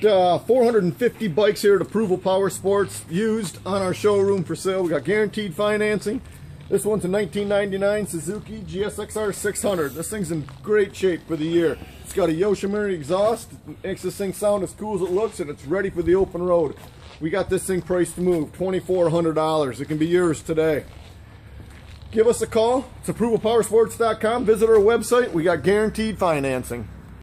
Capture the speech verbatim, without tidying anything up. Got uh, four hundred fifty bikes here at Approval Power Sports used on our showroom for sale. We got guaranteed financing. This one's a nineteen ninety-nine Suzuki G S X R six hundred. This thing's in great shape for the year. It's got a Yoshimura exhaust. It makes this thing sound as cool as it looks, and it's ready for the open road. We got this thing priced to move, twenty-four hundred dollars. It can be yours today. Give us a call. It's Approval Power Sports dot com. Visit our website. We got guaranteed financing.